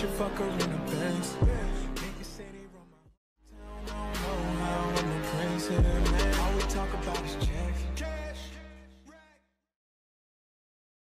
should fuck her in a Benz.